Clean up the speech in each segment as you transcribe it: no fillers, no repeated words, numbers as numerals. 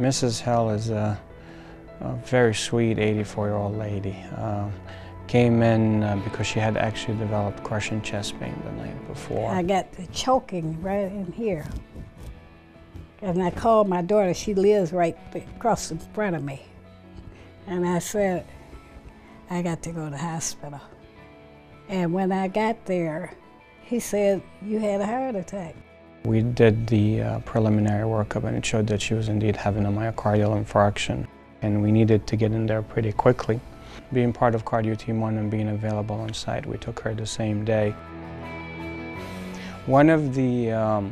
Mrs. Hell is a very sweet 84-year-old lady. Came in because she had actually developed crushing chest pain the night before. I got the choking right in here. And I called my daughter, she lives right across in front of me. And I said, I got to go to the hospital. And when I got there, he said, you had a heart attack. We did the preliminary workup and it showed that she was indeed having a myocardial infarction. And we needed to get in there pretty quickly. Being part of Cardio Team One and being available on site, we took her the same day. One of the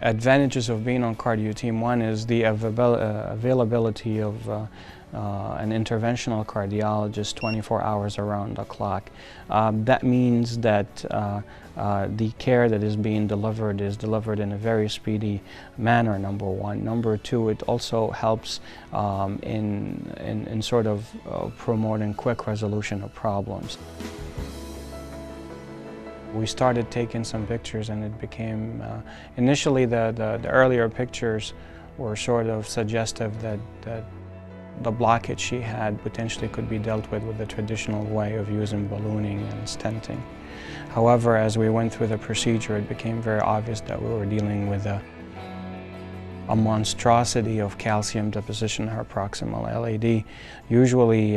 advantages of being on Cardio Team One is the availability of an interventional cardiologist 24 hours around the clock. That means that the care that is being delivered is delivered in a very speedy manner, number one. Number two, it also helps in sort of promoting quick resolution of problems. We started taking some pictures and it became, initially the earlier pictures were sort of suggestive that the blockage she had potentially could be dealt with the traditional way of using ballooning and stenting. However, as we went through the procedure, it became very obvious that we were dealing with a monstrosity of calcium deposition in her proximal LAD. Usually,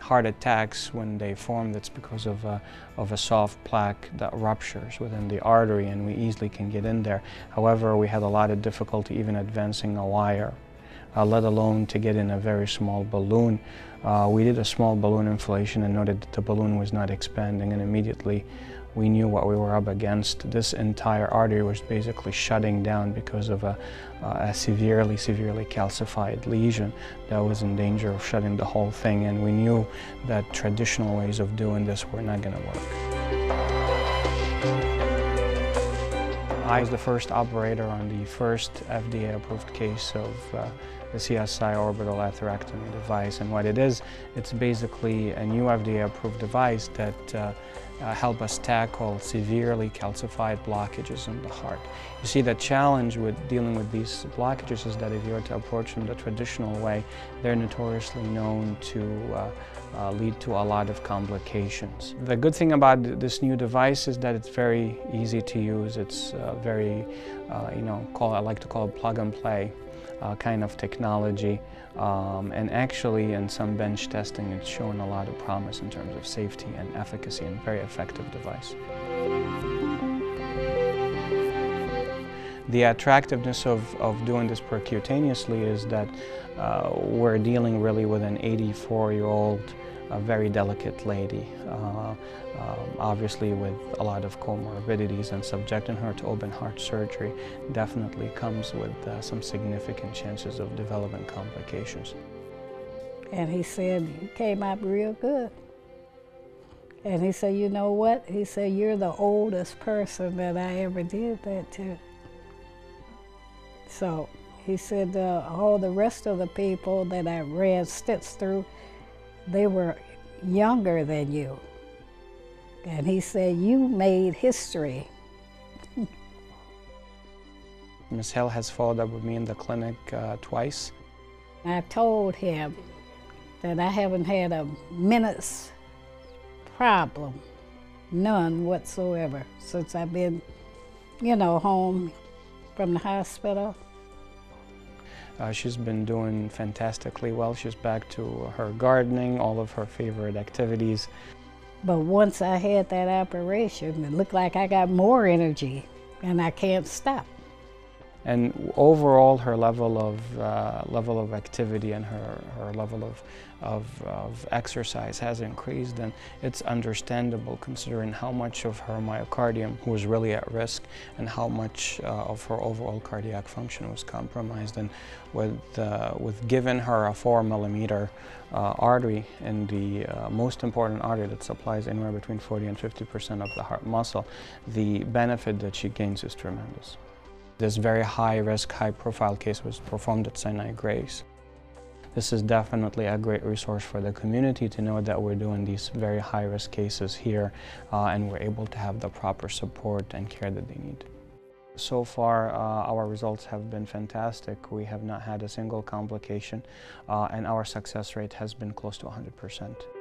heart attacks, when they form, that's because of a soft plaque that ruptures within the artery, and we easily can get in there. However, we had a lot of difficulty even advancing a wire, let alone to get in a very small balloon. We did a small balloon inflation and noted that the balloon was not expanding, and immediately we knew what we were up against. This entire artery was basically shutting down because of a severely, severely calcified lesion that was in danger of shutting the whole thing, and we knew that traditional ways of doing this were not going to work. I was the first operator on the first FDA-approved case of the CSI Orbital Atherectomy Device, and what it is, it's basically a new FDA-approved device that help us tackle severely calcified blockages in the heart. You see, the challenge with dealing with these blockages is that if you were to approach them the traditional way, they're notoriously known to lead to a lot of complications. The good thing about this new device is that it's very easy to use. It's very, I like to call it plug and play kind of technology. And actually, in some bench testing, it's shown a lot of promise in terms of safety and efficacy, and very effective device. The attractiveness of doing this percutaneously is that we're dealing really with an 84-year-old, a very delicate lady, obviously with a lot of comorbidities, and subjecting her to open heart surgery definitely comes with some significant chances of developing complications. And he said, you came out real good. And he said, you know what? He said, you're the oldest person that I ever did that to. So he said, all the rest of the people that I ran stents through, they were younger than you. And he said, you made history. Ms. Hill has followed up with me in the clinic twice. I told him that I haven't had a minute's problem, none whatsoever, since I've been, home from the hospital. She's been doing fantastically well. She's back to her gardening, all of her favorite activities. But once I had that operation, it looked like I got more energy, and I can't stop. And overall, her level of activity and her level of exercise has increased, and it's understandable considering how much of her myocardium was really at risk and how much of her overall cardiac function was compromised. And with giving her a 4-millimeter artery, and the most important artery that supplies anywhere between 40 and 50% of the heart muscle, the benefit that she gains is tremendous. This very high-risk, high-profile case was performed at Sinai-Grace. This is definitely a great resource for the community to know that we're doing these very high-risk cases here, and we're able to have the proper support and care that they need. So far, our results have been fantastic. We have not had a single complication, and our success rate has been close to 100%.